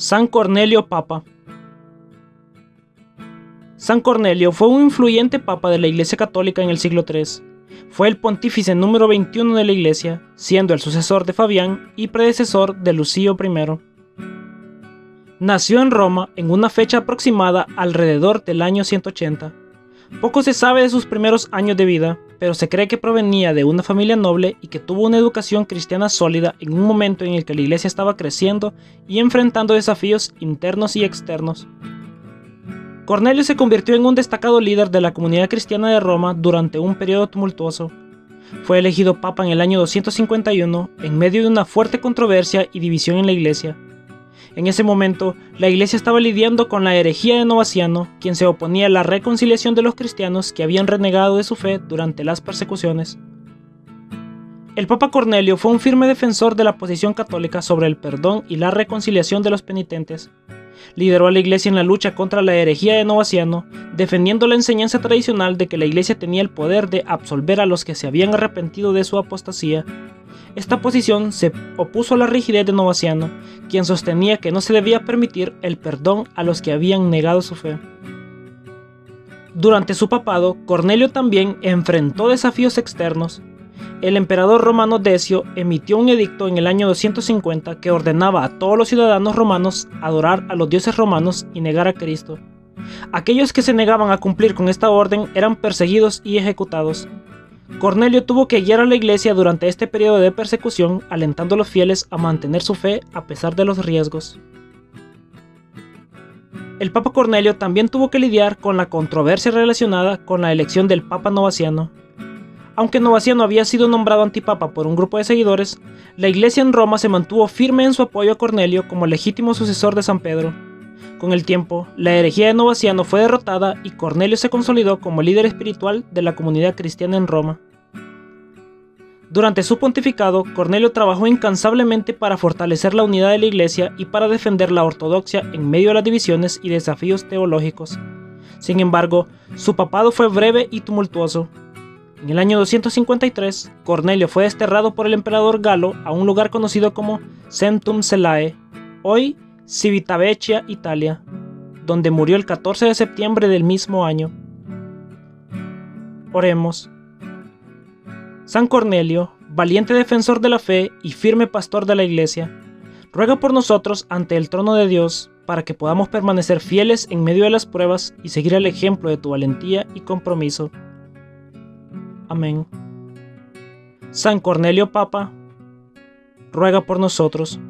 San Cornelio Papa. San Cornelio fue un influyente papa de la Iglesia Católica en el siglo III. Fue el pontífice número 21 de la Iglesia, siendo el sucesor de Fabián y predecesor de Lucio I. Nació en Roma en una fecha aproximada alrededor del año 180. Poco se sabe de sus primeros años de vida, pero se cree que provenía de una familia noble y que tuvo una educación cristiana sólida en un momento en el que la Iglesia estaba creciendo y enfrentando desafíos internos y externos. Cornelio se convirtió en un destacado líder de la comunidad cristiana de Roma durante un periodo tumultuoso. Fue elegido papa en el año 251 en medio de una fuerte controversia y división en la Iglesia. En ese momento, la Iglesia estaba lidiando con la herejía de Novaciano, quien se oponía a la reconciliación de los cristianos que habían renegado de su fe durante las persecuciones. El Papa Cornelio fue un firme defensor de la posición católica sobre el perdón y la reconciliación de los penitentes. Lideró a la Iglesia en la lucha contra la herejía de Novaciano, defendiendo la enseñanza tradicional de que la Iglesia tenía el poder de absolver a los que se habían arrepentido de su apostasía. Esta posición se opuso a la rigidez de Novaciano, quien sostenía que no se debía permitir el perdón a los que habían negado su fe. Durante su papado, Cornelio también enfrentó desafíos externos. El emperador romano Decio emitió un edicto en el año 250 que ordenaba a todos los ciudadanos romanos adorar a los dioses romanos y negar a Cristo. Aquellos que se negaban a cumplir con esta orden eran perseguidos y ejecutados. Cornelio tuvo que guiar a la Iglesia durante este periodo de persecución, alentando a los fieles a mantener su fe a pesar de los riesgos. El Papa Cornelio también tuvo que lidiar con la controversia relacionada con la elección del Papa Novaciano. Aunque Novaciano había sido nombrado antipapa por un grupo de seguidores, la Iglesia en Roma se mantuvo firme en su apoyo a Cornelio como legítimo sucesor de San Pedro. Con el tiempo, la herejía de Novaciano fue derrotada y Cornelio se consolidó como líder espiritual de la comunidad cristiana en Roma. Durante su pontificado, Cornelio trabajó incansablemente para fortalecer la unidad de la Iglesia y para defender la ortodoxia en medio de las divisiones y desafíos teológicos. Sin embargo, su papado fue breve y tumultuoso. En el año 253, Cornelio fue desterrado por el emperador Galo a un lugar conocido como Centum Celae, hoy Civitavecchia, Italia, donde murió el 14 de septiembre del mismo año. Oremos. San Cornelio, valiente defensor de la fe y firme pastor de la Iglesia, ruega por nosotros ante el trono de Dios para que podamos permanecer fieles en medio de las pruebas y seguir el ejemplo de tu valentía y compromiso. Amén. San Cornelio Papa, ruega por nosotros.